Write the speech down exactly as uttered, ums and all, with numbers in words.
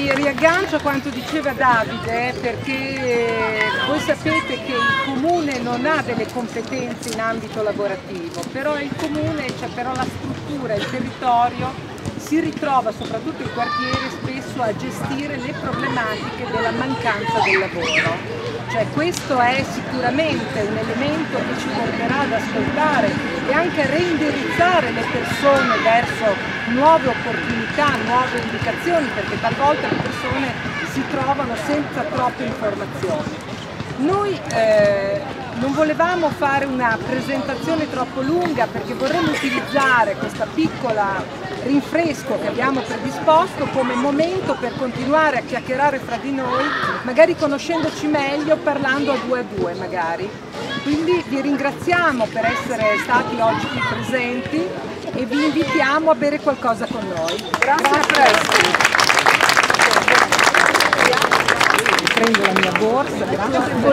mi riaggancio a quanto diceva Davide, perché voi sapete che il Comune non ha delle competenze in ambito lavorativo, però il Comune, cioè però la struttura, il territorio, si ritrova, soprattutto il quartiere, spesso a gestire le problematiche della mancanza del lavoro. Cioè questo è sicuramente un elemento che ci porterà ad ascoltare e anche a reindirizzare le persone verso nuove opportunità, nuove indicazioni, perché talvolta le persone si trovano senza troppe informazioni. Noi eh, non volevamo fare una presentazione troppo lunga, perché vorremmo utilizzare questa piccola rinfresco che abbiamo predisposto come momento per continuare a chiacchierare fra di noi, magari conoscendoci meglio, parlando a due a due magari. Quindi vi ringraziamo per essere stati oggi qui presenti e vi invitiamo a bere qualcosa con noi. Grazie a tutti. Prendo la mia borsa. Grazie.